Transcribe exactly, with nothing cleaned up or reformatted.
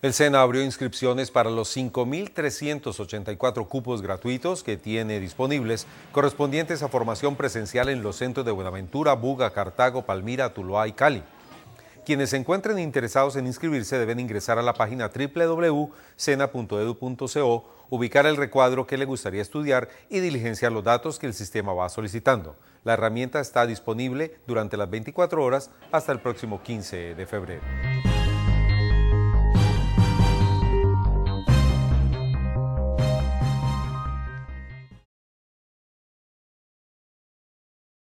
El SENA abrió inscripciones para los cinco mil trescientos ochenta y cuatro cupos gratuitos que tiene disponibles, correspondientes a formación presencial en los centros de Buenaventura, Buga, Cartago, Palmira, Tuluá y Cali. Quienes se encuentren interesados en inscribirse deben ingresar a la página doble u doble u doble u punto sena punto edu punto co, ubicar el recuadro que le gustaría estudiar y diligenciar los datos que el sistema va solicitando. La herramienta está disponible durante las veinticuatro horas hasta el próximo quince de febrero.